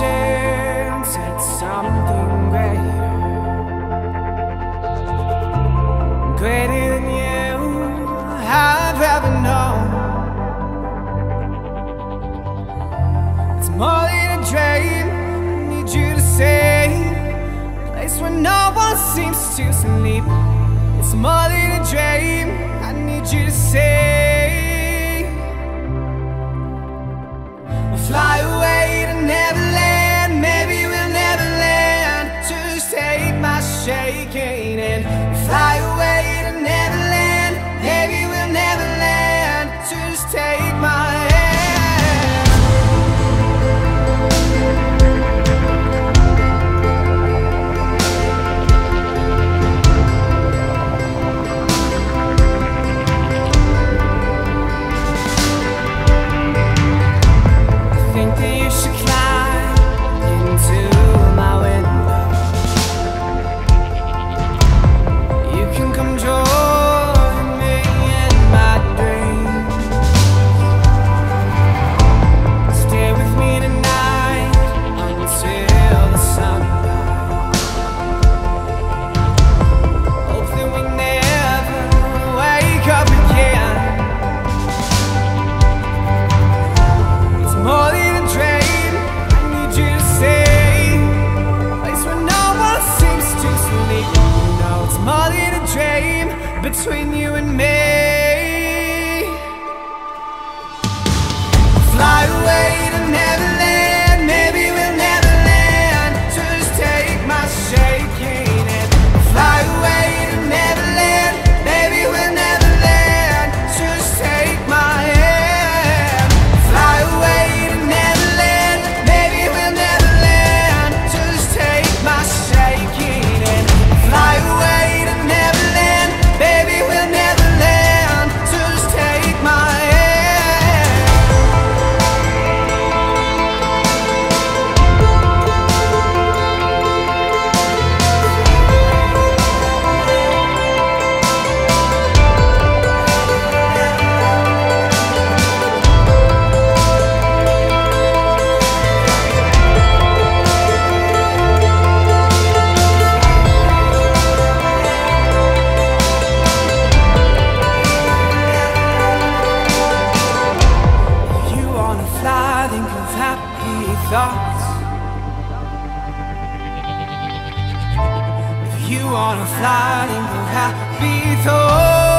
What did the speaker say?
chance at something greater, greater than you I've ever known. It's more than a dream I need you to save, a place where no one seems to sleep. It's more than a dream I need you to save. We'll fly away to Neverland, maybe we'll never land, to save my shaking. And we'll fly away to Neverland, maybe we'll never land, to take my between you and me. Fly away to Neverland, maybe we'll never land, just take my shaking. And fly away to Neverland, maybe we'll never land, just take my hand. Fly away to Neverland, maybe we'll never land, just take my shaking. And fly away to Neverland, baby, we'll never thoughts. If you wanna fly, then go happy thoughts.